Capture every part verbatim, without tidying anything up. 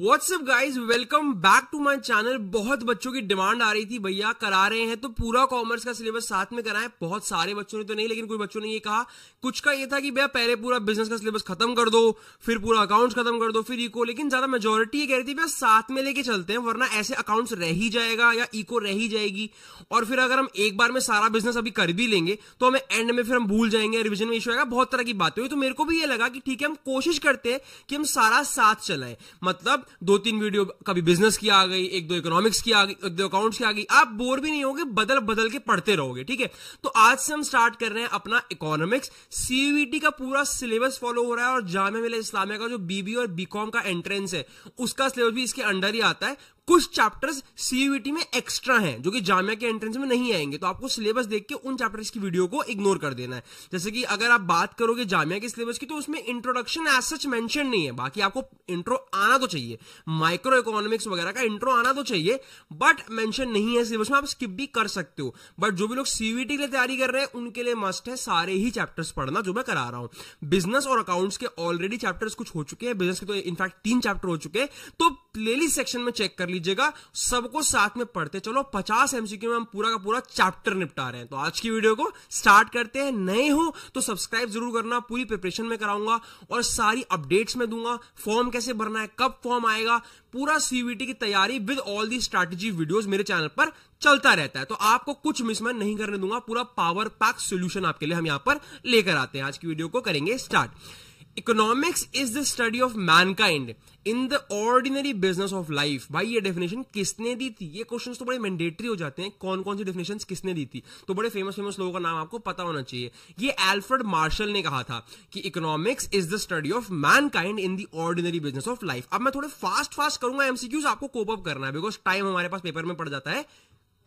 WhatsApp guys, welcome back to my channel. बहुत बच्चों की डिमांड आ रही थी, भैया करा रहे हैं तो पूरा कॉमर्स का सिलेबस साथ में कराएं। बहुत सारे बच्चों ने तो नहीं, लेकिन कुछ बच्चों ने ये कहा। कुछ का ये था कि भैया पहले पूरा बिजनेस का सिलेबस खत्म कर दो, फिर पूरा अकाउंट्स खत्म कर दो, फिर इको। लेकिन ज्यादा मेजोरिटी ये कह रही थी भैया साथ में लेके चलते हैं, वरना ऐसे अकाउंट्स रह ही जाएगा या इको रह ही जाएगी, और फिर अगर हम एक बार में सारा बिजनेस अभी कर भी लेंगे तो हमें एंड में फिर हम भूल जाएंगे, रिविजन में इश्यू आएगा, बहुत तरह की बातें हुई। तो मेरे को भी ये लगा कि ठीक है, हम कोशिश करते हैं कि हम सारा साथ चलाएं। मतलब दो तीन वीडियो कभी बिजनेस की आ गई, एक दो इकोनॉमिक्स की आ गई, एक दो अकाउंट्स की आ गई, आप बोर भी नहीं होगे, बदल बदल के पढ़ते रहोगे। ठीक है, तो आज से हम स्टार्ट कर रहे हैं अपना इकोनॉमिक्स। सीयूईटी का पूरा सिलेबस फॉलो हो रहा है और जामिया मिलिया इस्लामिया का जो बीबी और बीकॉम का एंट्रेंस है उसका सिलेबस भी इसके अंडर ही आता है। कुछ चैप्टर्स सीयूईटी में एक्स्ट्रा हैं जो कि जामिया के एंट्रेंस में नहीं आएंगे, तो आपको सिलेबस देख के उन चैप्टर्स की वीडियो को इग्नोर कर देना है। जैसे कि अगर आप बात करोगे जामिया के सिलेबस की, तो उसमें इंट्रोडक्शन एज सच मेंशन नहीं है, बाकी आपको इंट्रो आना तो चाहिए, माइक्रो इकोनॉमिक्स वगैरह का इंट्रो आना तो चाहिए, बट मेंशन नहीं है सिलेबस में। आप स्किप भी कर सकते हो, बट जो भी लोग सीयूईटी के लिए तैयारी कर रहे हैं उनके लिए मस्ट है सारे ही चैप्टर्स पढ़ना जो मैं करा रहा हूँ। बिजनेस और अकाउंट्स के ऑलरेडी चैप्टर्स कुछ हो चुके हैं, बिजनेस के तो इनफैक्ट तीन चैप्टर हो चुके हैं, तो प्लेलिस्ट सेक्शन में चेक कर लीजिएगा, सबको साथ में पढ़ते चलो। पचास एमसीक्यू में हम पूरा का पूरा चैप्टर निपटा रहे हैं। तो आज की वीडियो को स्टार्ट करते हैं। नए हो तो सब्सक्राइब जरूर करना, पूरी प्रिपरेशन में कराऊंगा और सारी अपडेट्स में दूंगा, फॉर्म कैसे भरना है, कब फॉर्म आएगा, पूरा सीयूईटी की तैयारी with all the strategy videos मेरे चैनल पर चलता रहता है, तो आपको कुछ मिस मैं नहीं करने दूंगा। पूरा पावर पैक सॉल्यूशन आपके लिए हम यहां पर लेकर आते हैं। आज की वीडियो को करेंगे start. Economics is the study of mankind in the ordinary business of life. भाई ये डेफिनेशन किसने दी थी? ये क्वेश्चंस तो बड़े मैंडेटरी हो जाते हैं, कौन कौन सी डेफिनेशंस किसने दी थी, तो बड़े फेमस फेमस लोगों का नाम आपको पता होना चाहिए। ये अल्फ्रेड मार्शल ने कहा था कि economics is the study of mankind in the ordinary business of life. अब मैं थोड़े फास्ट फास्ट करूंगा, एमसीक्यूज आपको कोप अप करना है बिकॉज टाइम हमारे पास पेपर में पड़ जाता है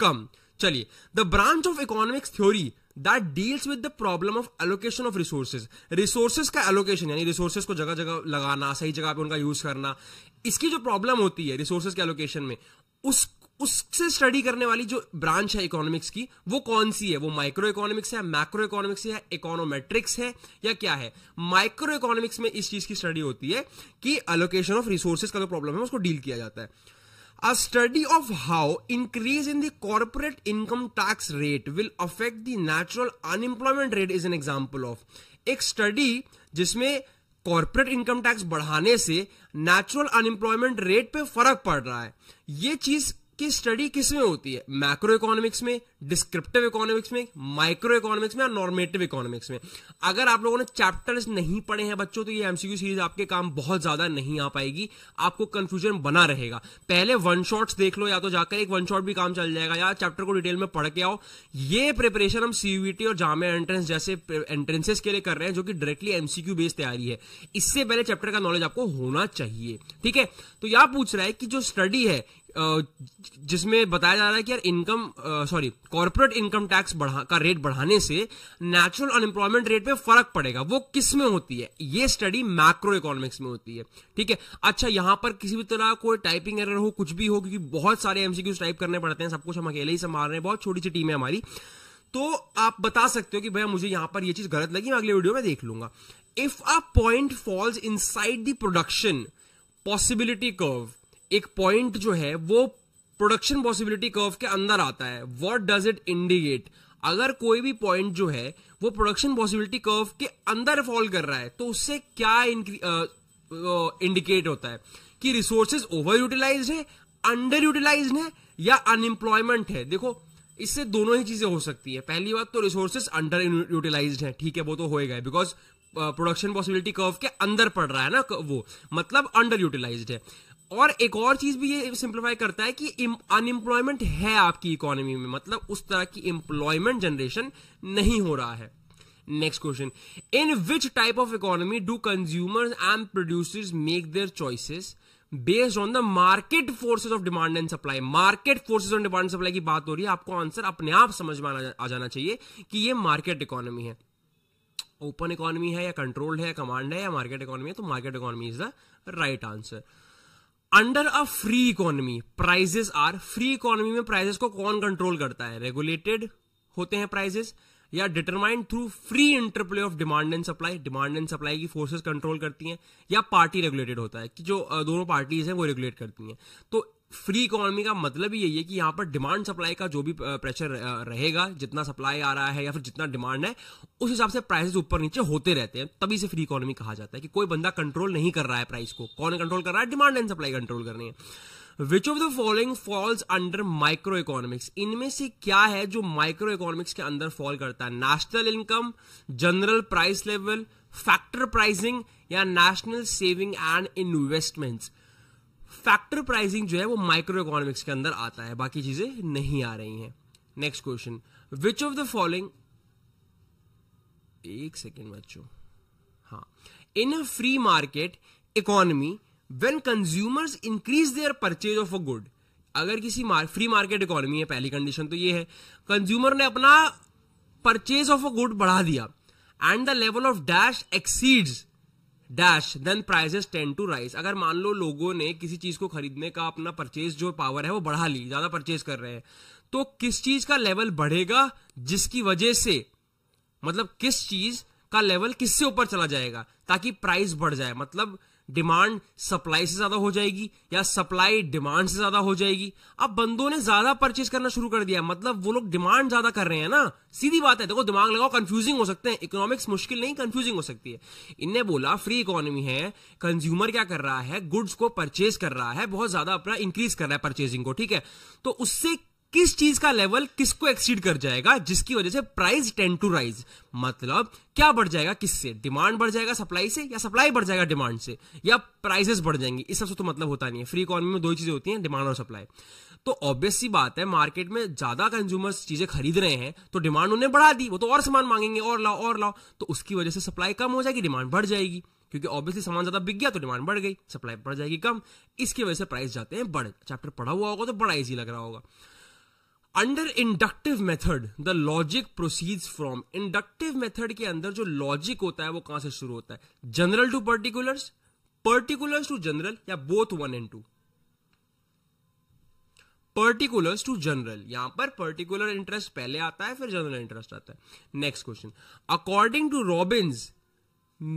कम। चलिए, the branch of economics theory that deals with the problem of allocation of resources. Resources का एलोकेशन, यानी रिसोर्सेज को जगह जगह लगाना, सही जगह पे उनका यूज करना, इसकी जो प्रॉब्लम होती है रिसोर्सेज के एलोकेशन में, उस उससे स्टडी करने वाली जो ब्रांच है इकोनॉमिक्स की वो कौन सी है? वो माइक्रो इकोनॉमिक्स है, मैक्रो इकोनॉमिक्स है, इकोनोमेट्रिक्स है, या क्या है? माइक्रो इकोनॉमिक्स में इस चीज की स्टडी होती है कि एलोकेशन ऑफ रिसोर्सेज का जो प्रॉब्लम है उसको डील किया जाता है। A study of how increase in the corporate income tax rate will affect the natural unemployment rate is an example of. एक स्टडी जिसमें कॉर्पोरेट इनकम टैक्स बढ़ाने से नेचुरल अनएम्प्लॉयमेंट रेट पे फर्क पड़ रहा है, ये चीज की स्टडी किसमें होती है? मैक्रो इकोनॉमिक्स में, डिस्क्रिप्टिव इकोनॉमिक्स में, माइक्रो इकोनॉमिक्स में और नॉर्मेटिव इकोनॉमिक्स में। अगर आप लोगों ने चैप्टर्स नहीं पढ़े हैं बच्चों, तो ये एमसीक्यू सीरीज आपके काम बहुत ज्यादा नहीं आ पाएगी, आपको कंफ्यूजन बना रहेगा। पहले वन शॉट्स देख लो, या तो जाकर एक वन शॉट भी काम चल जाएगा, या चैप्टर को डिटेल में पढ़ के आओ। ये प्रिपरेशन हम सीयूईटी और जामिया एंट्रेंस जैसे एंट्रेंसेस के लिए कर रहे हैं जो कि डायरेक्टली एमसीक्यू बेस्ड तैयारी है, इससे पहले चैप्टर का नॉलेज आपको होना चाहिए। ठीक है, तो यह पूछ रहा है कि जो स्टडी है जिसमें बताया जा रहा है कि यार income sorry corporate income tax बढ़ा का रेट बढ़ाने से नेचुरल अनएम्प्लॉयमेंट रेट पे फर्क पड़ेगा, वो किस में होती है? ये स्टडी मैक्रो इकोनॉमिक्स में होती है। ठीक है, अच्छा यहाँ पर किसी भी तरह कोई टाइपिंग एरर हो, कुछ भी हो, क्योंकि बहुत सारे एमसीक्यूज टाइप करने पड़ते हैं, सब कुछ हम अकेले ही संभाल रहे हैं, बहुत छोटी सी टीम है हमारी, तो आप बता सकते हो कि भैया मुझे यहाँ पर ये चीज गलत लगी, मैं अगले वीडियो में देख लूंगा। If a point falls inside the production possibility curve, एक पॉइंट जो है वो प्रोडक्शन पॉसिबिलिटी कर्व के अंदर आता है, व्हाट डज इट इंडिकेट? अगर कोई भी पॉइंट जो है वो प्रोडक्शन पॉसिबिलिटी कर्व के अंदर फॉल कर रहा है तो उससे क्या इंडिकेट होता है कि रिसोर्सेज ओवर यूटिलाइज्ड है, अंडर यूटिलाइज्ड है, या अनएम्प्लॉयमेंट है? देखो, इससे दोनों ही चीजें हो सकती है। पहली बात तो रिसोर्सेज अंडर यूटिलाइज्ड है, ठीक है, वो तो होएगा बिकॉज प्रोडक्शन पॉसिबिलिटी कर्व के अंदर पड़ रहा है ना, वो मतलब अंडर यूटिलाइज्ड है। और एक और चीज भी ये सिंप्लीफाई करता है कि अनएम्प्लॉयमेंट है आपकी इकोनॉमी में, मतलब उस तरह की एम्प्लॉयमेंट जनरेशन नहीं हो रहा है। Next question, in which type of economy do consumers and producers make their choices based on the market forces of demand and supply? Market forces on demand and supply की बात हो रही है, आपको आंसर अपने आप समझ में आ जाना चाहिए कि ये मार्केट इकोनॉमी है, ओपन इकोनॉमी है, या कंट्रोल्ड है, कमांड है, या मार्केट इकोनॉमी है, तो market economy is the right answer. Under a free economy prices are, free economy में प्राइजेस को कौन कंट्रोल करता है? रेगुलेटेड होते हैं प्राइजेस, या determined through free interplay of demand and supply, demand and supply की फोर्सेस कंट्रोल करती हैं, या पार्टी रेगुलेटेड होता है कि जो दोनों पार्टीज हैं वो रेगुलेट करती हैं। तो फ्री इकोनॉमी का मतलब ही यही है कि यहाँ पर डिमांड सप्लाई का जो भी प्रेशर रहेगा, जितना सप्लाई आ रहा है या फिर जितना डिमांड है, उस हिसाब से प्राइसेस ऊपर नीचे होते रहते हैं, तभी से फ्री इकोनॉमी कहा जाता है कि कोई बंदा कंट्रोल नहीं कर रहा है प्राइस को। कौन कंट्रोल कर रहा है? डिमांड एंड सप्लाई कंट्रोल कर रही है। Which of the following falls under micro economics, इनमें से क्या है जो माइक्रो इकोनॉमिक्स के अंदर फॉल करता है? National income, general price level, factor pricing या national saving and investments. Factor pricing जो है वो माइक्रो इकोनॉमिक्स के अंदर आता है, बाकी चीजें नहीं आ रही हैं। Next question, which of the following, एक सेकेंड बच्चों, हाँ, in a free market economy When consumers increase their purchase of a good, अगर किसी फ्री मार्केट इकोनॉमी है, पहली कंडीशन तो ये है, कंज्यूमर ने अपना परचेज ऑफ अ गुड बढ़ा दिया and the level of dash exceeds dash, then prices tend to rise. अगर मान लो लोगों ने किसी चीज को खरीदने का अपना परचेज जो पावर है वो बढ़ा ली, ज्यादा परचेज कर रहे हैं, तो किस चीज का लेवल बढ़ेगा जिसकी वजह से, मतलब किस चीज का लेवल किससे ऊपर चला जाएगा ताकि प्राइस बढ़ जाए, मतलब डिमांड सप्लाई से ज्यादा हो जाएगी या सप्लाई डिमांड से ज्यादा हो जाएगी। अब बंदों ने ज्यादा परचेज करना शुरू कर दिया, मतलब वो लोग डिमांड ज्यादा कर रहे हैं ना, सीधी बात है। देखो दिमाग लगाओ, कंफ्यूजिंग हो सकते हैं, इकोनॉमिक्स मुश्किल नहीं, कंफ्यूजिंग हो सकती है। इनने बोला फ्री इकोनॉमी है, कंज्यूमर क्या कर रहा है, गुड्स को परचेज कर रहा है, बहुत ज्यादा अपना इंक्रीज कर रहा है परचेजिंग को, ठीक है, तो उससे किस चीज का लेवल किसको एक्सीड कर जाएगा जिसकी वजह से प्राइस टेंड टू राइज, मतलब क्या बढ़ जाएगा, किससे, डिमांड बढ़ जाएगा सप्लाई से, या सप्लाई बढ़ जाएगा डिमांड से, या प्राइसेस बढ़ जाएंगी। इस सबसे तो मतलब होता नहीं है, फ्री इकोनॉमी में दो ही चीजें होती हैं, डिमांड और सप्लाई। तो ऑब्वियस सी बात है, मार्केट में ज्यादा कंज्यूमर्स चीजें खरीद रहे हैं तो डिमांड उन्हें बढ़ा दी, वो तो और सामान मांगेंगे, और लाओ और लाओ, तो उसकी वजह से सप्लाई कम हो जाएगी, डिमांड बढ़ जाएगी, क्योंकि ऑब्वियसली सामान ज्यादा बिक गया तो डिमांड बढ़ गई, सप्लाई बढ़ जाएगी कम, इसकी वजह से प्राइस जाते हैं बढ़। चैप्टर पढ़ा हुआ होगा तो बड़ा ईजी लग रहा होगा। Under inductive method the logic proceeds from, inductive method के अंदर जो लॉजिक होता है वो कहां से शुरू होता है? General to particulars, particulars to general, या both one and two? Particulars to general, यहां पर पर्टिकुलर इंटरेस्ट पहले आता है फिर जनरल इंटरेस्ट आता है। Next question, according to Robbins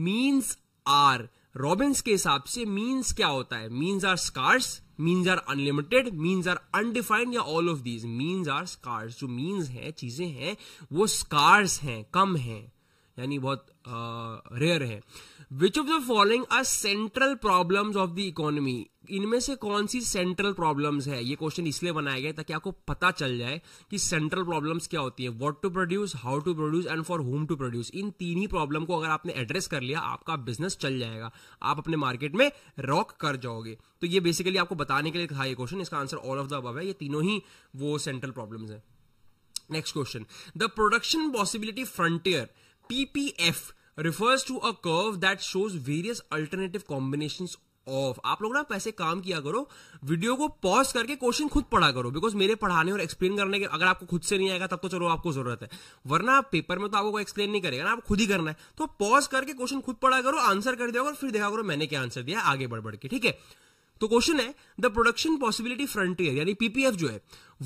means are, Robbins के हिसाब से मीन्स क्या होता है? Means are scarce, means are unlimited, means are undefined, या all of these? Means are scarce, जो मीन्स हैं, चीजें हैं, वो स्कार्स हैं, कम हैं, यानी बहुत रेयर है। Which of the following are central problems of the economy, इनमें से कौन सी सेंट्रल प्रॉब्लम्स है? ये क्वेश्चन इसलिए बनाया गया ताकि आपको पता चल जाए कि सेंट्रल प्रॉब्लम्स क्या होती है। What to produce, how to produce and for whom to produce, इन तीन ही प्रॉब्लम को अगर आपने एड्रेस कर लिया आपका बिजनेस चल जाएगा, आप अपने मार्केट में रॉक कर जाओगे। तो ये बेसिकली आपको बताने के लिए था ये क्वेश्चन, इसका answer all of the above है, ये तीनों ही वो सेंट्रल प्रॉब्लम्स है। Next question, the production possibility frontier P P F refers to a curve that shows various alternative combinations of. आप लोग ना पैसे काम किया करो, वीडियो को पॉज करके क्वेश्चन खुद पढ़ा करो, बिकॉज मेरे पढ़ाने और एक्सप्लेन करने के, अगर आपको खुद से नहीं आएगा तब तो चलो आपको जरूरत है, वरना पेपर में तो आपको कोई एक्सप्लेन नहीं करेगा ना, आपको खुद ही करना है। तो पॉज करके क्वेश्चन खुद पढ़ा करो, आंसर कर दिया करो, फिर देखा करो मैंने क्या आंसर दिया आगे बढ़ बढ़ के, ठीक है। तो क्वेश्चन है, द प्रोडक्शन पॉसिबिलिटी फ्रंटियर यानी पीपीएफ जो है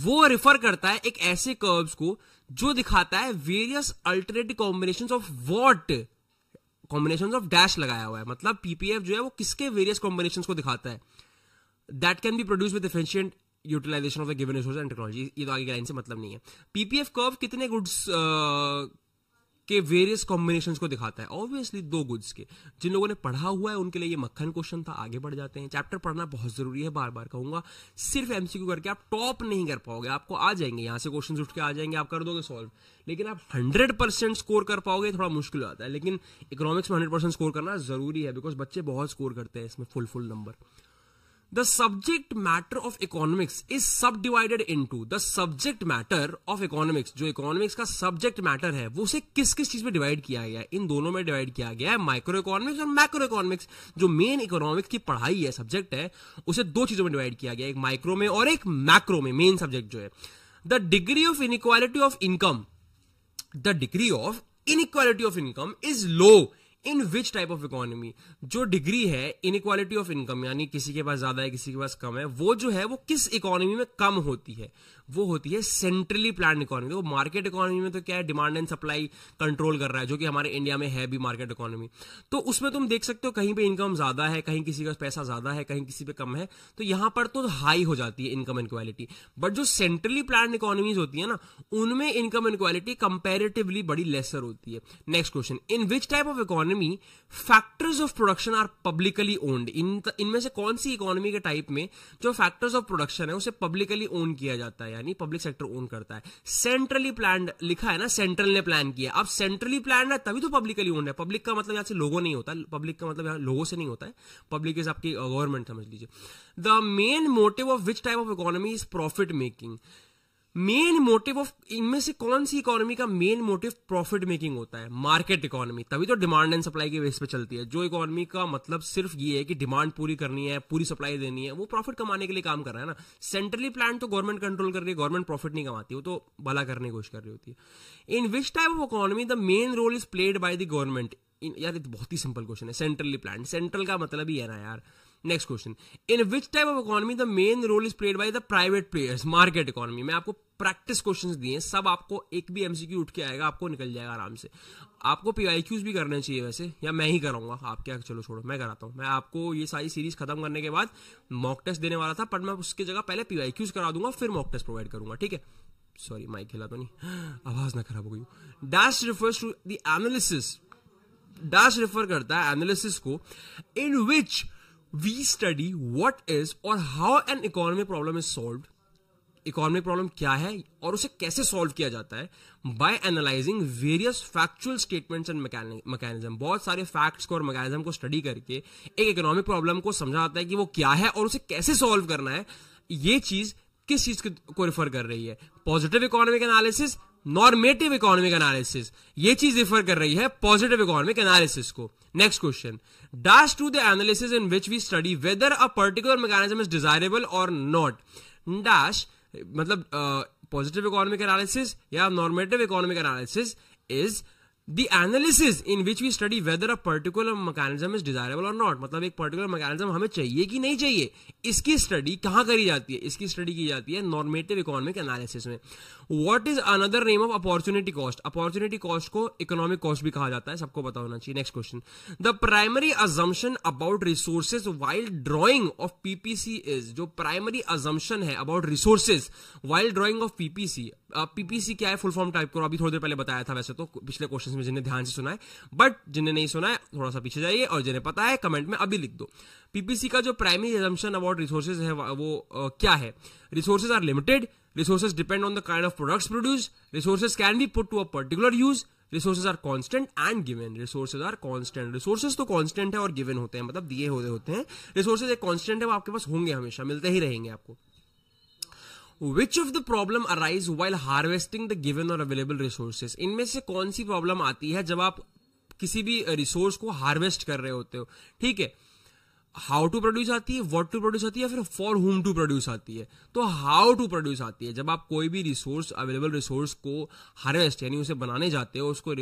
वो रेफर करता है एक ऐसे कर्व्स को जो दिखाता है various alternative combinations of what, combinations of dash लगाया हुआ है, मतलब पीपीएफ जो है वो किसके वेरियस कॉम्बिनेशंस को दिखाता है, that can be produce with efficient utilization of the given resource and technology. ये तो आगे की लाइन से मतलब नहीं है। पीपीएफ कर्व कितने गुड्स के वेरियस कॉम्बिनेशंस को दिखाता है? ऑब्वियसली दो गुड्स के। जिन लोगों ने पढ़ा हुआ है उनके लिए ये मक्खन क्वेश्चन था, आगे बढ़ जाते हैं। चैप्टर पढ़ना बहुत जरूरी है, बार बार कहूंगा, सिर्फ एमसीक्यू करके आप टॉप नहीं कर पाओगे, आपको आ जाएंगे यहां से क्वेश्चंस उठ के आ जाएंगे, आप कर दोगे सॉल्व, लेकिन आप हंड्रेड परसेंट स्कोर कर पाओगे थोड़ा मुश्किल आता है, लेकिन इकोनॉमिक्स में हंड्रेड परसेंट स्कोर करना जरूरी है, बिकॉज बच्चे बहुत स्कोर करते हैं इसमें full full number. The subject matter of economics is subdivided into the subject matter of economics, जो economics का subject matter है वो उसे किस किस चीज में divide किया गया है? इन दोनों में divide किया गया है, माइक्रो इकोनॉमिक्स और मैक्रो इकोनॉमिक्स। जो मेन इकोनॉमिक्स की पढ़ाई है, सब्जेक्ट है, उसे दो चीजों में डिवाइड किया गया, एक माइक्रो में और एक मैक्रो में। मेन सब्जेक्ट जो है the degree of inequality of income, the degree of inequality of income is low in which type of economy जो डिग्री है इनइक्वालिटी ऑफ इनकम, यानी किसी के पास ज्यादा है किसी के पास कम है, वो जो है वो किस इकोनॉमी में कम होती है, वो होती है सेंट्रली प्लान्ड इकोनॉमी। देखो मार्केट इकोनॉमी में तो क्या है, डिमांड एंड सप्लाई कंट्रोल कर रहा है, जो कि हमारे इंडिया में है भी मार्केट इकोनॉमी। तो उसमें तुम देख सकते हो कहीं पे इनकम ज्यादा है, कहीं किसी का पैसा ज्यादा है, कहीं किसी पे कम है, तो यहां पर तो हाई हो जाती है इनकम इनक्वालिटी। बट जो सेंट्रली प्लान्ड इकोनॉमीज होती है ना, उनमें इनकम इनक्वालिटी कंपेरेटिवली बड़ी लेसर होती है। Next question, in which type of economy factors of production are publicly owned. इनमें से कौन सी इकोनॉमी के टाइप में जो फैक्टर्स ऑफ प्रोडक्शन है उसे पब्लिकली ओन किया जाता है, यानी पब्लिक सेक्टर ओन करता है। सेंट्रली प्लान लिखा है ना, सेंट्रल ने प्लान किया। अब सेंट्रली प्लान है तभी तो पब्लिकली ओन है। पब्लिक का मतलब यहाँ से लोगों नहीं होता, पब्लिक का मतलब यहाँ लोगों से नहीं होता है, पब्लिक इज आपकी गवर्नमेंट समझ लीजिए। The main motive of which type of economy is profit making. Main motive of, इनमें से कौन सी इकोनॉमी का मेन मोटिव प्रॉफिट मेकिंग होता है? Market economy. तभी तो डिमांड एंड सप्लाई के बेस पे चलती है। जो इकोनॉमी का मतलब सिर्फ ये है कि डिमांड पूरी करनी है, पूरी सप्लाई देनी है, वो प्रॉफिट कमाने के लिए काम कर रहा है ना। सेंट्रली प्लान तो गवर्नमेंट कंट्रोल कर रही है, गवर्नमेंट प्रॉफिट नहीं कमाती, वो तो भला करने की कोशिश कर रही होती है। In which type of economy the main role is played by the government. यार ये तो बहुत ही सिंपल क्वेश्चन है, सेंट्रली प्लान, सेंट्रल का मतलब ही है ना यार। Next question, in which type of economy the main role is played by the private players. Market economy में आपको प्रैक्टिस क्वेश्चंस दिए हैं सब, आपको एक भी एमसीक्यू उठ के आएगा आपको निकल जाएगा आराम से। आपको पीआईक्यूज भी करने चाहिए वैसे, या मैं ही कराऊंगा, आप क्या चलो छोड़ो मैं कराता हूं। मैं आपको ये सारी सीरीज खत्म करने के बाद मॉक टेस्ट देने वाला था, पर मैं उसकी जगह पहले पीआईक्यूज करा दूंगा फिर मॉक टेस्ट प्रोवाइड करूंगा, ठीक है। सॉरी माइक हिला तो नहीं, आवाज ना खराब हो गई। Dash refers to the analysis. Dash refer करता है एनालिसिस को। In which we study what is और how an economic problem is solve. Economic problem क्या है और उसे कैसे सॉल्व किया जाता है, by analyzing various factual statements and mechanism. बहुत सारे फैक्ट्स को और मैकेनिज्म को स्टडी करके एक इकोनॉमिक प्रॉब्लम को समझा जाता है कि वो क्या है और उसे कैसे सॉल्व करना है। ये चीज किस चीज को रिफर कर रही है? Positive economic analysis, normative economic analysis, ये चीज रिफर कर रही है पॉजिटिव इकोनॉमिक एनालिसिस को। Next question, dash to the analysis in which we study whether a particular mechanism is desirable और नॉट। डैश मतलब पॉजिटिव इकोनॉमिक एनालिसिस या normative economic analysis is the analysis in which we study whether a particular mechanism is desirable और not. मतलब एक particular mechanism हमें चाहिए कि नहीं चाहिए, इसकी स्टडी कहां करी जाती है? इसकी स्टडी की जाती है नॉर्मेटिव इकोनॉमिक एनालिसिस में। What is another name of opportunity cost? Opportunity cost को इकोनॉमिक कॉस्ट भी कहा जाता है, सबको पता होना चाहिए। Next question, the primary assumption about resources while drawing of PPC is. जो प्राइमरी अजम्पशन है about resources while drawing of PPC, PPC क्या है फुल फॉर्म टाइप करो, अभी थोड़ी देर पहले बताया था वैसे तो पिछले क्वेश्चन में जिन्हें ध्यान से सुना है, बट जिन्हें नहीं सुना है थोड़ा सा पीछे जाइए, और जिन्हें पता है कमेंट में अभी लिख दो। पीपीसी का जो प्राइमरी अजम्पशन अबाउट रिसोर्सेज है वो आ, क्या है? Resources are limited, resources depend on the kind of products produce, resources can be put to a particular use, resources are constant and given. Resources are constant, resources तो constant है और given होते हैं, मतलब दिए हुए होते हैं। रिसोर्सेज एक कांस्टेंट है, वो आपके पास होंगे हमेशा, मिलते ही रहेंगे आपको। Which of the problem arise while harvesting the given or available resources? इनमें से कौन सी प्रॉब्लम आती है जब आप किसी भी रिसोर्स को हार्वेस्ट कर रहे होते हो, ठीक है। हाउ टू प्रोड्यूस आती है, वॉट टू प्रोड्यूस आती है, फिर फॉर होम टू प्रोड्यूस आती है। तो हाउ टू प्रोड्यूस आती है जब आप कोई भी रिसोर्स, अवेलेबल रिसोर्स को हार्वेस्ट यानी उसे बनाने जाते हो, उसको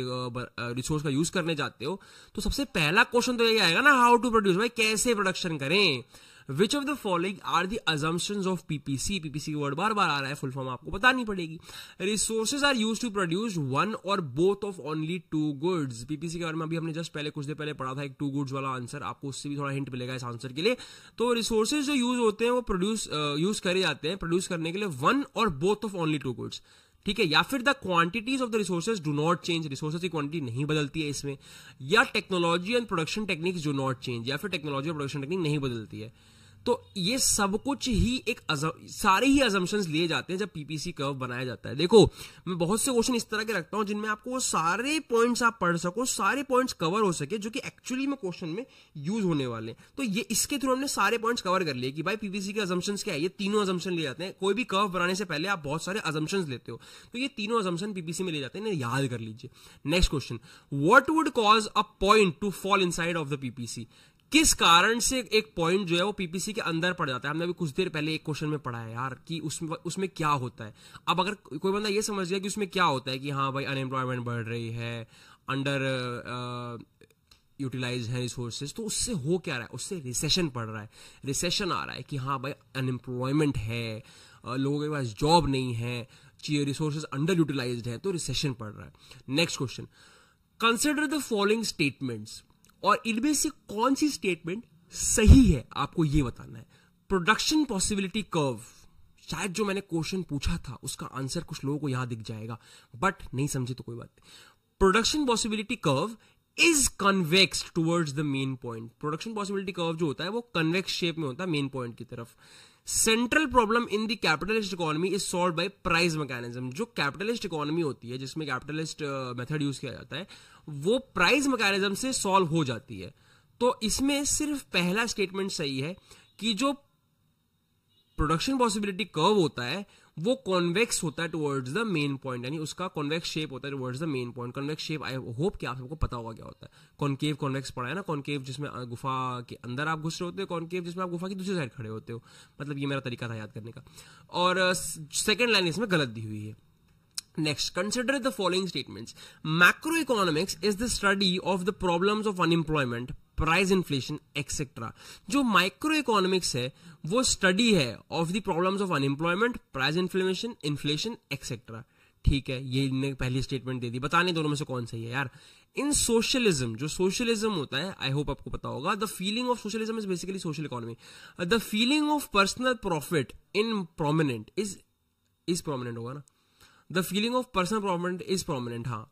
रिसोर्स का यूज करने जाते हो, तो सबसे पहला क्वेश्चन तो यही आएगा ना, हाउ टू प्रोड्यूस, भाई कैसे प्रोडक्शन करें। Which of the following are the assumptions of P P C? P P C word बार बार आ रहा है, full form आपको बतानी पड़ेगी। Resources are used to produce one or both of only two goods. P P C के बारे में अभी हमने जस्ट पहले कुछ देर पहले पढ़ा था, एक two goods वाला आंसर, आपको उससे भी थोड़ा हिंट मिलेगा इस आंसर के लिए। तो रिसोर्सेज जो यूज होते हैं वो प्रोड्यूस यूज करे जाते हैं प्रोड्यूस करने के लिए वन और both of only two goods, ठीक है। या फिर the quantities of the resources do not change, resources की क्वांटिटी नहीं बदलती है इसमें। या technology and production techniques do not change, या फिर टेक्नोलॉजी और प्रोडक्शन टेक्निक नहीं बदलती है। तो ये सब कुछ ही एक सारे ही अजम्पशंस लिए जाते हैं जब पीपीसी कर्व बनाया जाता है। देखो मैं बहुत से क्वेश्चन इस तरह के रखता हूं जिनमें आपको सारे पॉइंट्स आप पढ़ सको, सारे पॉइंट्स कवर हो सके जो कि एक्चुअली में क्वेश्चन में यूज होने वाले हैं। तो ये इसके थ्रू हमने सारे पॉइंट्स कवर कर लिए कि भाई पीपीसी के अजम्पशंस क्या है। ये तीनों अजम्पशन लिए जाते हैं, कोई भी कर्व बनाने से पहले आप बहुत सारे अजम्पशंस लेते हो, तो ये तीनों अजम्पशन पीपीसी में ले जाते हैं, इन्हें याद कर लीजिए। Next question, what would cause a point to fall inside of the PPC? किस कारण से एक पॉइंट जो है वो पीपीसी के अंदर पड़ जाता है? हमने अभी कुछ देर पहले एक क्वेश्चन में पढ़ा है यार कि उसमें उसमें क्या होता है। अब अगर कोई बंदा ये समझ गया कि उसमें क्या होता है कि हाँ भाई अनएम्प्लॉयमेंट बढ़ रही है, अंडर यूटिलाइज है रिसोर्सेज, तो उससे हो क्या रहा है, उससे रिसेशन पड़ रहा है, रिसेशन आ रहा है कि हाँ भाई अनएम्प्लॉयमेंट है, लोगों के पास जॉब नहीं है, चाहिए रिसोर्सेज अंडर यूटिलाइज है, तो रिसेशन पड़ रहा है। Next question, consider the following statements, और इनमें से कौन सी स्टेटमेंट सही है आपको ये बताना है। प्रोडक्शन पॉसिबिलिटी कर्व, शायद जो मैंने क्वेश्चन पूछा था उसका आंसर कुछ लोगों को यहां दिख जाएगा, बट नहीं समझे तो कोई बात नहीं। Production possibility curve is convex towards the main point, production possibility curve जो होता है वो कन्वेक्स शेप में होता है मेन पॉइंट की तरफ। Central problem in the capitalist economy is solve by price mechanism, जो कैपिटलिस्ट इकोनॉमी होती है जिसमें कैपिटलिस्ट मेथड यूज किया जाता है वो प्राइस मैकेनिज्म से सॉल्व हो जाती है। तो इसमें सिर्फ पहला स्टेटमेंट सही है कि जो प्रोडक्शन पॉसिबिलिटी कर्व होता है वो कॉन्वेक्स होता है टुवर्ड्स द मेन पॉइंट, यानी उसका कॉन्वेक्स शेप होता है towards the main point. Convex shape I hope कि आप सबको पता होगा क्या होता है। कॉन्केव कॉन्वेक्स पढ़ा है ना, कॉन्केव जिसमें गुफा के अंदर आप घुस रहे होते हो, कॉन्केव जिसमें आप गुफा की दूसरी साइड खड़े होते हो, मतलब ये मेरा तरीका था याद करने का। और सेकेंड लाइन इसमें गलत दी हुई है। Next, consider the following statements, macro economics is the study of the problems of unemployment, price inflation etcetera. जो माइक्रो इकोनॉमिक्स है वो स्टडी है of the problems of unemployment, price inflation inflation etcetera. ठीक है, ये इन्हें पहली स्टेटमेंट दे दी, बताने दोनों में से कौन सही है यार। इन सोशलिज्म, जो सोशलिज्म होता है आई होप आपको पता होगा, the feeling of socialism is basically social economy, the feeling of personal profit in prominent is is prominent होगा ना, the feeling of personal profit is prominent. हाँ,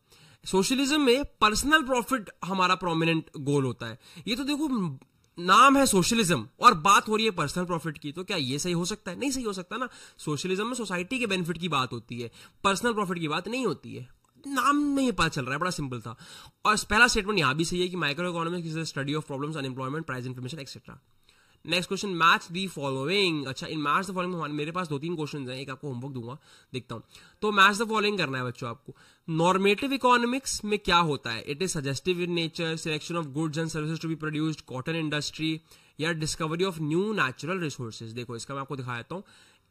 सोशलिज्म में पर्सनल प्रॉफिट हमारा प्रोमिनेंट गोल होता है। ये तो देखो नाम है सोशलिज्म और बात हो रही है पर्सनल प्रॉफिट की, तो क्या ये सही हो सकता है? नहीं सही हो सकता ना। सोशलिज्म में सोसाइटी के बेनिफिट की बात होती है, पर्सनल प्रॉफिट की बात नहीं होती है। नाम में ये पता चल रहा है, बड़ा सिंपल था। और पहला स्टेटमेंट यहां भी सही है कि micro economics is the study of problems unemployment, price inflation etcetera. Next question, match the following. अच्छा, इन मैच द फॉलोइंग में मेरे पास दो तीन क्वेश्चन हैं, एक आपको होमवर्क दूंगा, देखता हूं। तो मैच द फॉलोइंग करना है बच्चों आपको। नॉर्मेटिव इकोनॉमिक्स में क्या होता है? It is suggestive in nature, selection of goods and services to be produced, cotton industry, या discovery of new natural resources. देखो इसका मैं आपको दिखा देता हूं।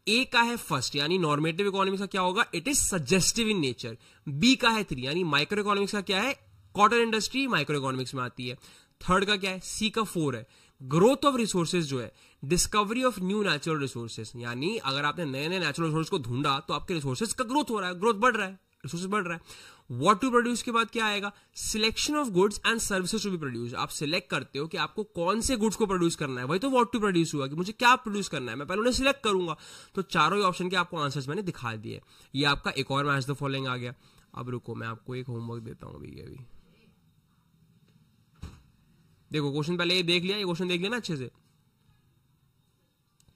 ए का है फर्स्ट, यानी नॉर्मेटिव इकोनॉमिक्स का क्या होगा, it is suggestive in nature. B का है थ्री, यानी माइक्रो इकोनॉमिक्स का क्या है, कॉटन इंडस्ट्री माइक्रो इकोनॉमिक्स में आती है। थर्ड का क्या है, सी का फोर है, ग्रोथ ऑफ रिसोर्सेज जो है, discovery of new natural resources, यानी अगर आपने नए नए नेचुरल रिसोर्स को ढूंढा तो आपके रिसोर्सेज का ग्रोथ हो रहा है, ग्रोथ बढ़ रहा है, रिसोर्सेज बढ़ रहा है। व्हाट टू प्रोड्यूस के बाद क्या आएगा, selection of goods and services to be produce. आप सिलेक्ट करते हो कि आपको कौन से गुड्स को प्रोड्यूस करना है, वही तो व्हाट टू प्रोड्यूस हुआ कि मुझे क्या प्रोड्यूस करना है, मैं पहले उन्हें सिलेक्ट करूंगा। तो चारों ही ऑप्शन के आपको आंसर्स मैंने दिखा दिए। ये आपका एक और मैच द फॉलोइंग आ गया। अब रुको, मैं आपको एक होमवर्क देता हूँ अभी अभी। देखो क्वेश्चन पहले ये देख लिया, ये क्वेश्चन देख लिया ना अच्छे से,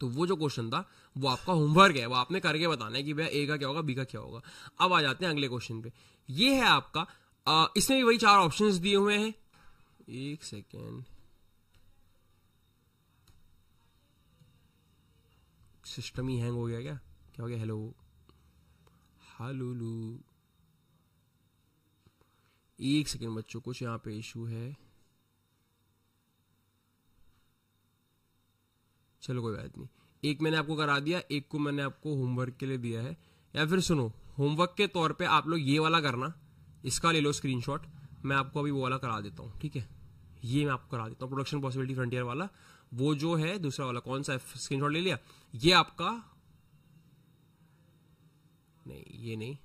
तो वो जो क्वेश्चन था वो आपका होमवर्क है, वो आपने करके बताना है कि भैया ए का क्या होगा, बी का क्या होगा। अब आ जाते हैं अगले क्वेश्चन पे। ये है आपका आ, इसमें भी वही चार ऑप्शंस दिए हुए हैं। एक सेकेंड, सिस्टम ही हैंग हो गया, क्या क्या हो गया? हेलो हालूलू, एक सेकेंड बच्चों, कुछ यहाँ पे इशू है। चलो कोई बात नहीं, एक मैंने आपको करा दिया, एक को मैंने आपको होमवर्क के लिए दिया है। या फिर सुनो, होमवर्क के तौर पे आप लोग ये वाला करना, इसका ले लो स्क्रीनशॉट, मैं आपको अभी वो वाला करा देता हूँ। ठीक है, ये मैं आपको करा देता हूँ, प्रोडक्शन पॉसिबिलिटी फ्रंटियर वाला, वो जो है दूसरा वाला कौन सा है, स्क्रीनशॉट ले लिया? ये आपका नहीं, ये नहीं,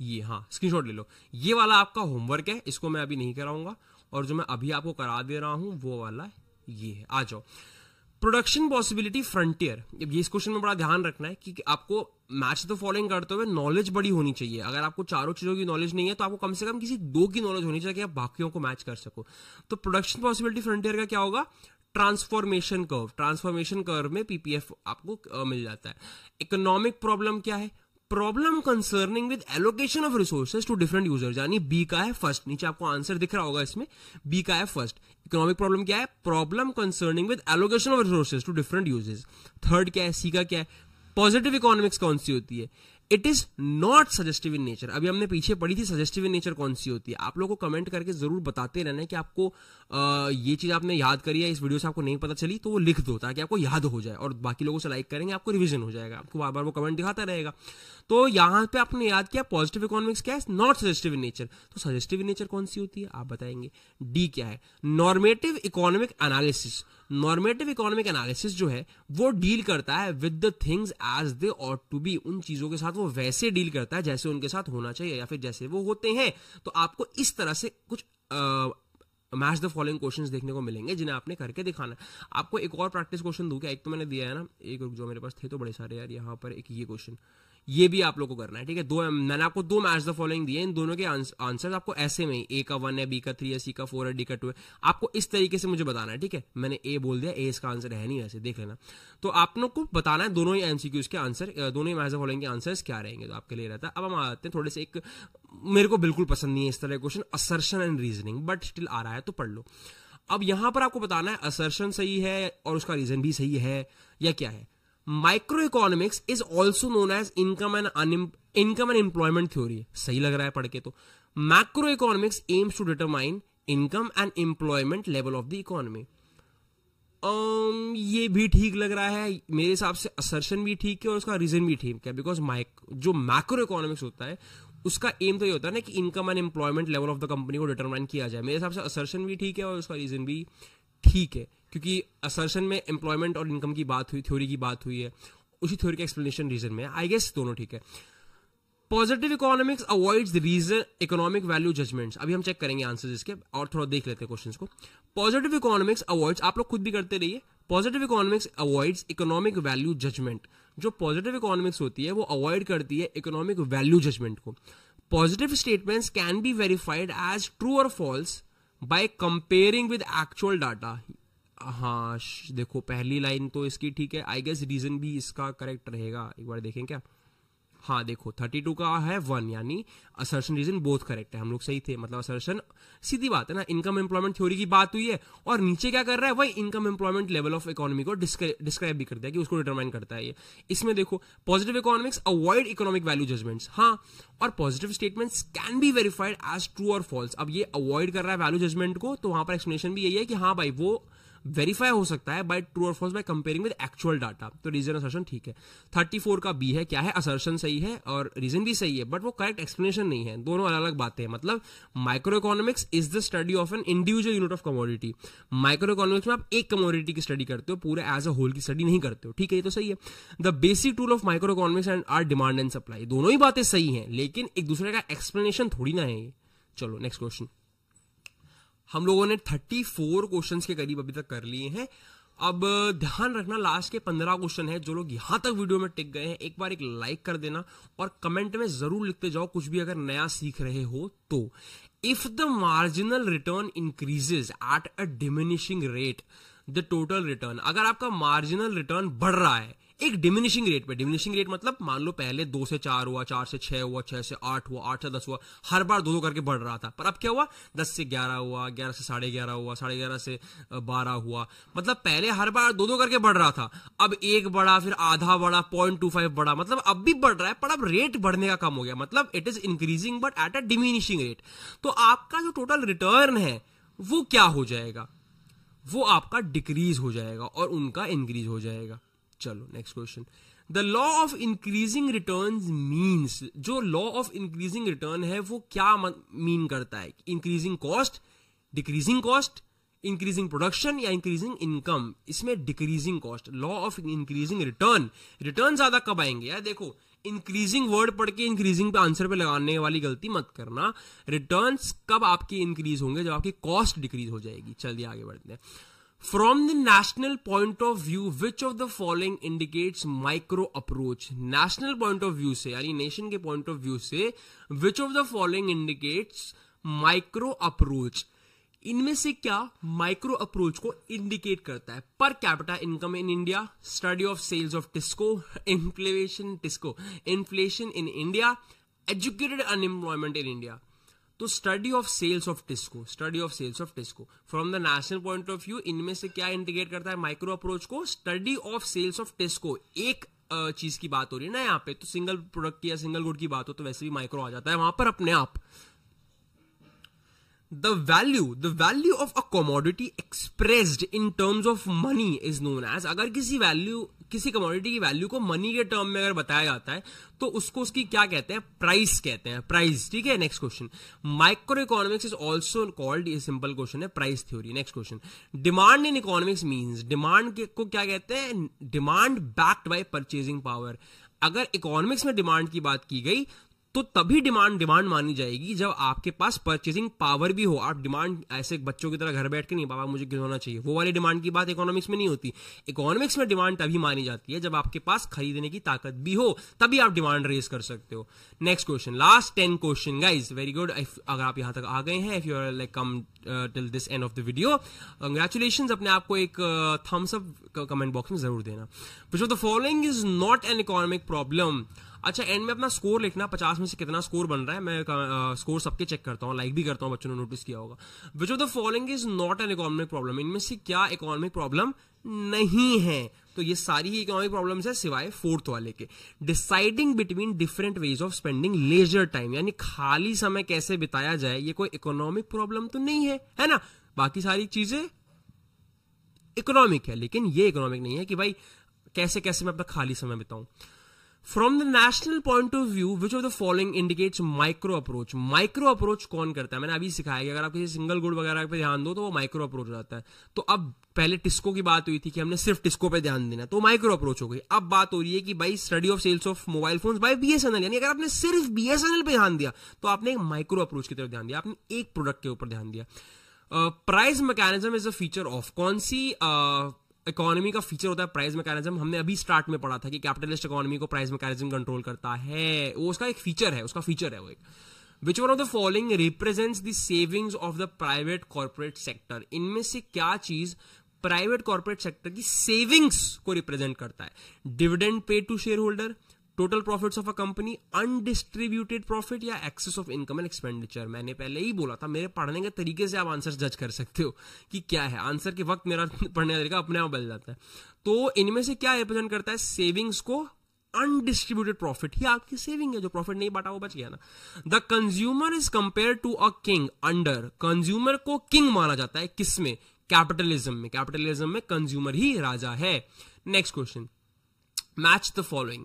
ये हाँ, स्क्रीनशॉट ले लो। ये वाला आपका होमवर्क है, इसको मैं अभी नहीं कराऊंगा, और जो मैं अभी आपको करा दे रहा हूँ वो वाला ये है। आ जाओ, प्रोडक्शन पॉसिबिलिटी फ्रंटियर। अब ये इस क्वेश्चन में बड़ा ध्यान रखना है कि आपको मैच द फॉलोइंग करते हुए नॉलेज बड़ी होनी चाहिए। अगर आपको चारों चीजों की नॉलेज नहीं है तो आपको कम से कम किसी दो की नॉलेज होनी चाहिए कि आप बाकियों को मैच कर सको। तो प्रोडक्शन पॉसिबिलिटी फ्रंटियर का क्या होगा, ट्रांसफॉर्मेशन कर्व। ट्रांसफॉर्मेशन कर्व में पीपीएफ आपको मिल जाता है। इकोनॉमिक प्रॉब्लम क्या है, problem concerning with allocation of resources to different users, यानी बी का है फर्स्ट। नीचे आपको आंसर दिख रहा होगा, इसमें बी का है फर्स्ट। इकोनॉमिक प्रॉब्लम क्या है, problem concerning with allocation of resources to different users. Third क्या है, सी का क्या है, पॉजिटिव इकोनॉमिक्स कौन सी होती है, it is not suggestive in nature. अभी हमने पीछे पढ़ी थी सजेस्टिव इन नेचर कौन सी होती है। आप लोगों को कमेंट करके जरूर बताते रहना कि आपको आ, ये चीज आपने याद करी है, इस वीडियो से आपको नहीं पता चली तो वो लिख दो ताकि आपको याद हो जाए और बाकी लोगों से लाइक करेंगे, आपको रिविजन हो जाएगा, आपको बार बार वो कमेंट दिखाता रहेगा। तो यहाँ पे आपने याद किया पॉजिटिव इकोनॉमिक्स क्या है, नॉट सजेस्टिव इन नेचर। तो सजेस्टिव इन नेचर कौन सी होती है आप बताएंगे। डी क्या है, normative economic analysis. Normative economic analysis जो है वो डील करता है with the things as they ought to be. उन चीजों के साथ वो वैसे डील करता है जैसे उनके साथ होना चाहिए या फिर जैसे वो होते हैं। तो आपको इस तरह से कुछ मैच द फॉलोइंग क्वेश्चंस देखने को मिलेंगे जिन्हें आपने करके दिखाना है। आपको एक और प्रैक्टिस क्वेश्चन दूं क्या, एक तो मैंने दिया है ना, एक जो मेरे पास थे तो बड़े सारे यार, यहाँ पर एक ये क्वेश्चन, ये भी आप लोगों को करना है ठीक है। दो मैंने आपको दो मैच द फॉलोइंग दिए, इन दोनों के आंसर आपको ऐसे में, ए का वन है, बी का थ्री है, सी का फोर है, डी का टू है, आपको इस तरीके से मुझे बताना है ठीक है। मैंने ए बोल दिया, ए इसका आंसर है नहीं, ऐसे देख लेना। तो आप लोग को बताना है दोनों ही एमसीक्यूज के आंसर, दोनों ही मैच द फॉलोइंग के आंसर्स क्या रहेंगे। तो आपके लिए रहता है। अब हम आते हैं थोड़े से, एक मेरे को बिल्कुल पसंद नहीं है इस तरह के question, assertion and reasoning, but still आ रहा है तो पढ़ लो। अब यहां पर आपको बताना है असर्शन सही है और उसका रीजन भी सही है या क्या है। Micro economics is also known as income and income and employment theory. सही लग रहा है पढ़ के। तो macro economics aims to determine income and employment level of the economy. ये भी ठीक लग रहा है मेरे हिसाब से, असर्शन भी ठीक है और उसका रीजन भी ठीक है। बिकॉज जो मैक्रो इकोनॉमिक्स होता है उसका एम तो ये होता है ना कि income and employment level of the company को डिटरमाइन किया जाए। मेरे हिसाब से असर्शन भी ठीक है और उसका रीजन भी ठीक है, क्योंकि असर्शन में एम्प्लॉयमेंट और इनकम की बात हुई, थ्योरी की बात हुई है, उसी थ्योरी का एक्सप्लेनेशन रीजन में, आई गेस दोनों ठीक है। Positive economics avoids reason economic value judgments. अभी हम चेक करेंगे आंसर्स इसके और थोड़ा देख लेते हैं क्वेश्चंस को। पॉजिटिव इकोनॉमिक्स अवॉइड्स, आप लोग खुद भी करते रहिए। Positive economics avoids economic value judgment. जो पॉजिटिव इकोनॉमिक्स होती है वो अवॉइड करती है इकोनॉमिक वैल्यू जजमेंट को। Positive statements can be verified as true और false by comparing with actual data. हाँ देखो पहली लाइन तो इसकी ठीक है, आई गेस रीजन भी इसका करेक्ट रहेगा। एक बार देखें क्या, हाँ देखो थर्टी टू का है वन, यानी असर्शन रीजन बोथ करेक्ट है, हम लोग सही थे। मतलब असर्शन सीधी बात है ना, इनकम एम्प्लॉयमेंट थ्योरी की बात हुई है और नीचे क्या कर रहा है, वही income employment level of economy को डिस्क्राइब भी करता है कि उसको डिटरमाइन करता है ये। इसमें देखो positive economics avoid economic value judgments, हाँ, और positive statements can be verified as true और फॉल्स। अब ये अवॉइड कर रहा है वैल्यू जजमेंट को, तो वहां पर एक्सप्लेनेशन भी यही है कि हाँ भाई वो वेरीफाई हो सकता है बाय ट्रू और false by comparing with actual data. तो रीजन असर्शन ठीक है। थर्टी फोर का बी है क्या है, असर्शन सही है और रीजन भी सही है, बट वो करेक्ट एक्सप्लेनेशन नहीं है, दोनों अलग अलग बातें हैं। मतलब micro economics is the study of an individual unit of commodity. Micro economics में आप एक कमोडिटी की स्टडी करते हो, पूरे एज अ होल की स्टडी नहीं करते हो, ठीक है, ये तो सही है। The basic tool of micro economics and are demand and supply, दोनों ही बातें सही हैं, लेकिन एक दूसरे का एक्सप्लेनेशन थोड़ी ना है। चलो नेक्स्ट क्वेश्चन। हम लोगों ने थर्टी फोर क्वेश्चंस के करीब अभी तक कर लिए हैं। अब ध्यान रखना लास्ट के पंद्रह क्वेश्चन है। जो लोग यहाँ तक वीडियो में टिक गए हैं एक बार एक लाइक कर देना और कमेंट में जरूर लिखते जाओ कुछ भी अगर नया सीख रहे हो तो। If the marginal return increases at a diminishing rate the total return, अगर आपका मार्जिनल रिटर्न बढ़ रहा है एक डिमिनिशिंग रेट पे, डिमिनिशिंग रेट मतलब मान लो पहले दो से चार हुआ, चार से छह हुआ, छह से आठ हुआ, आठ से दस हुआ, हर बार दो दो करके बढ़ रहा था, पर अब क्या हुआ दस से ग्यारह हुआ, ग्यारह से साढ़े ग्यारह हुआ, साढ़े ग्यारह से बारह हुआ, मतलब पहले हर बार दो दो करके बढ़ रहा था, अब एक बढ़ा, फिर आधा बढ़ा, पॉइंट टू फाइव बढ़ा, मतलब अब भी बढ़ रहा है पर अब रेट बढ़ने का कम हो गया, मतलब it is increasing but at a diminishing rate. तो आपका जो टोटल रिटर्न है वो क्या हो जाएगा, वो आपका डिक्रीज हो जाएगा और उनका इंक्रीज हो जाएगा। चलो next question. The law of increasing returns means, जो लॉ ऑफ इंक्रीजिंग रिटर्न है वो क्या मीन करता है, increasing cost, decreasing cost, increasing production या इंक्रीजिंग इनकम। इसमें decreasing cost, law of increasing return, return ज्यादा कब आएंगे यार, देखो इंक्रीजिंग वर्ड पढ़ के इंक्रीजिंग पे आंसर पे लगाने वाली गलती मत करना। रिटर्न्स कब आपके इंक्रीज होंगे, जब आपकी कॉस्ट डिक्रीज हो जाएगी। चलिए आगे बढ़ते हैं। From the national point of view, which of the following indicates micro approach? National point of view से यानी nation के point of view से which of the following indicates micro approach? इनमें से क्या माइक्रो अप्रोच को इंडिकेट करता है? Per capita income in India, study of sales of TISCO, inflation TISCO inflation in India, educated unemployment in India. तो study of sales of TISCO, study of sales of TISCO from the national point of view, इनमें से क्या indicate करता है micro approach को? Study of sales of TISCO, एक चीज की बात हो रही है ना यहाँ पे, तो सिंगल प्रोडक्ट या सिंगल गुड की बात हो तो वैसे भी माइक्रो आ जाता है वहां पर अपने आप। The value, the value of a commodity expressed in terms of money is known as, अगर किसी value, किसी commodity की value को money के term में अगर बताया जाता है तो उसको उसकी क्या कहते हैं, price कहते हैं, price, ठीक है। Next question, microeconomics is also called, ये simple question है, price theory। Next question, demand in economics means, demand को क्या कहते हैं, demand backed by purchasing power। अगर economics में demand की बात की गई तो तभी डिमांड डिमांड मानी जाएगी जब आपके पास परचेसिंग पावर भी हो। आप डिमांड ऐसे बच्चों की तरह घर बैठ के नहीं, बाबा मुझे खिलौना चाहिए, वो वाली डिमांड की बात इकोनॉमिक्स में नहीं होती। इकोनॉमिक्स में डिमांड तभी मानी जाती है जब आपके पास खरीदने की ताकत भी हो, तभी आप डिमांड रेज कर सकते हो। Next question, last ten question guys, very good. अगर आप यहां तक आ गए हैं, if you are like come till this end of the video, congratulations. अपने आपको एक थम्स अप कमेंट बॉक्स में जरूर देना। Which of the following is not an economic problem. अच्छा, एंड में अपना स्कोर लिखना, पचास में से कितना स्कोर बन रहा है। मैं आ, स्कोर सबके चेक करता हूँ, लाइक भी करता हूँ, बच्चों ने नोटिस किया होगा। Which of the following is not an economic problem, इनमें से क्या इकोनॉमिक प्रॉब्लम नहीं है। तो ये सारी ही इकोनॉमिक प्रॉब्लम्स है सिवाय फोर्थ वाले के। Deciding between different ways of spending leisure time, यानी खाली समय कैसे बिताया जाए, ये कोई इकोनॉमिक प्रॉब्लम तो नहीं है, है ना। बाकी सारी चीजें इकोनॉमिक है, लेकिन ये इकोनॉमिक नहीं है कि भाई कैसे कैसे मैं अपना खाली समय बिताऊं। From the national point of view, which of the following indicates micro approach. Micro approach कौन करता है, मैंने अभी सिखाया कि अगर आप किसी सिंगल गुड वगैरह पे ध्यान दो तो वो माइक्रो अप्रोच हो जाता है। तो अब पहले टिस्को की बात हुई थी कि हमने सिर्फ टिस्को पे ध्यान देना, तो माइक्रो अप्रोच हो गई। अब बात हो रही है कि भाई study of sales of mobile phones by B S N L, यानी अगर आपने सिर्फ बी एस एन एल पे ध्यान दिया तो आपने एक माइक्रो अप्रोच की तरफ ध्यान दिया, आपने एक प्रोडक्ट के ऊपर ध्यान दिया। Price mechanism is a feature of, कौन सी uh, इकोनॉमी का फीचर होता है प्राइस मैकेनिज्म। हमने अभी स्टार्ट में पढ़ा था कि कैपिटलिस्ट इकोनॉमी को प्राइस मैकेनिज्म कंट्रोल करता है, वो उसका एक फीचर है, उसका फीचर है वो एक। Which one of the following represents the savings of the private corporate sector. इनमें से क्या चीज प्राइवेट कॉर्पोरेट सेक्टर की सेविंग्स को रिप्रेजेंट करता है। Dividend paid to share holder, total profits of a company, undistributed profit, या excess of income and expenditure. मैंने पहले ही बोला था, मेरे पढ़ने के तरीके से आप आंसर जज कर सकते हो कि क्या है। आंसर के वक्त मेरा पढ़ने का तरीका अपने आप बदल जाता है। तो इनमें से क्या रिप्रेजेंट करता है सेविंग्स को। अनडिस्ट्रीब्यूटेड प्रॉफिट, ये आपकी सेविंग है, जो प्रॉफिट नहीं बांटा वो बच गया ना। The consumer is compare to a king under. Consumer को किंग माना जाता है किसमें, कैपिटलिज्म में। कैपिटलिज्म में कंज्यूमर ही राजा है। Next question, match the following.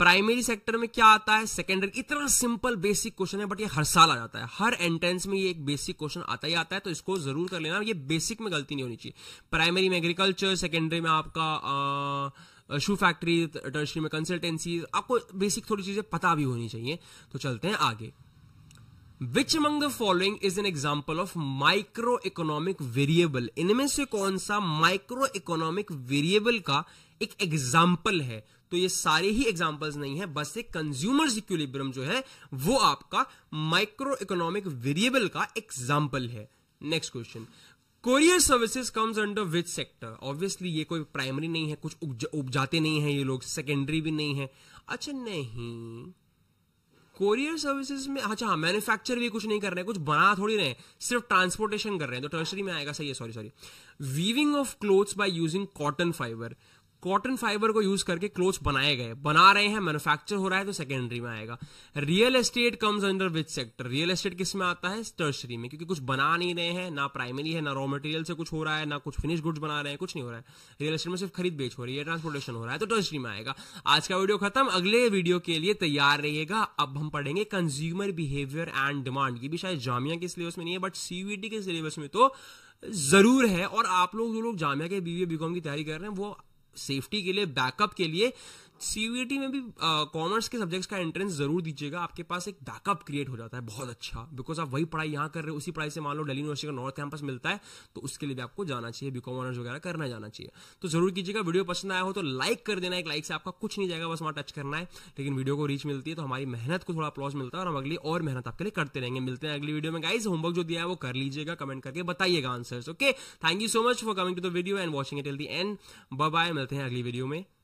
Primary sector में क्या आता है, सेकेंडरी। इतना सिंपल बेसिक क्वेश्चन है, बट ये हर साल आ जाता है, हर एंट्रेंस में ये एक बेसिक क्वेश्चन आता ही आता है, तो इसको जरूर कर लेना। ये बेसिक में गलती नहीं होनी चाहिए। प्राइमरी में एग्रीकल्चर, सेकेंडरी में आपका शू फैक्ट्री, टर्शरी में कंसल्टेंसी। आपको बेसिक थोड़ी चीजें पता भी होनी चाहिए। तो चलते हैं आगे। Which among the following is an example of microeconomic variable? इनमें से कौन सा microeconomic variable का एक example है? तो ये सारे ही examples नहीं है, बस एक consumers equilibrium जो है वो आपका microeconomic variable का example है। Next question. Courier services comes under which sector? Obviously ये कोई primary नहीं है, कुछ उपज, उपजाते नहीं है ये लोग, secondary भी नहीं है। अच्छा नहीं, कोरियर सर्विसेज में, अच्छा हाँ, मैन्युफैक्चर भी कुछ नहीं कर रहे हैं, कुछ बना थोड़ी रहे हैं, सिर्फ ट्रांसपोर्टेशन कर रहे हैं, तो टर्शरी में आएगा। सही है, sorry sorry. Weaving of clothes by using cotton fibre. Cotton fibre को यूज करके क्लोथ्स बनाए गए, बना रहे हैं, मैन्युफैक्चर हो रहा है, तो सेकेंडरी में आएगा। Real estate comes under which sector. Real estate किस में आता है, टर्शरी में, क्योंकि कुछ बना नहीं रहे हैं, ना प्राइमरी है, ना रॉ मटेरियल से कुछ हो रहा है, ना कुछ फिनिश गुड्स बना रहे हैं, कुछ नहीं हो रहा है। रियल एस्टेट में सिर्फ खरीद बेच हो रही है, ट्रांसपोर्टेशन हो रहा है, तो टर्शरी में आएगा। आज का वीडियो खत्म, अगले वीडियो के लिए तैयार रहिएगा। अब हम पढ़ेंगे कंज्यूमर बिहेवियर एंड डिमांड। ये भी शायद जामिया के सिलेबस में नहीं है, but C U E T के सिलेबस में तो जरूर है। और आप लोग जो लोग जामिया के बी बी ए बीकॉम की तैयारी कर रहे हैं, वो सेफ्टी के लिए, बैकअप के लिए सी यू ई टी में भी कॉमर्स के सब्जेक्ट्स का एंट्रेंस जरूर दीजिएगा। आपके पास एक बैकअप क्रिएट हो जाता है बहुत अच्छा, बिकॉज आप वही पढ़ाई यहाँ कर रहे हो, उसी पढ़ाई से मान लो दिल्ली यूनिवर्सिटी का नॉर्थ कैंपस मिलता है, तो उसके लिए भी आपको जाना चाहिए, बीकॉम ऑनर्स वगैरह करना जाना चाहिए, तो जरूर कीजिएगा। वीडियो पसंद आया हो तो लाइक कर देना। एक लाइक से आपका कुछ नहीं जाएगा, बस वहाँ टच करना है, लेकिन वीडियो को रीच मिलती है, तो हमारी मेहनत को थोड़ा अप्लॉज मिलता है, और हम अगली और मेहनत आपके लिए करते रहेंगे। मिलते हैं अगली वीडियो में गाइज। होमवर्क जो दिया है वो कर लीजिएगा, कमेंट करके बताइएगा answers. Okay, thank you so much for coming to the video and watching it till the end. Bye bye, मिलते हैं अगली वीडियो में।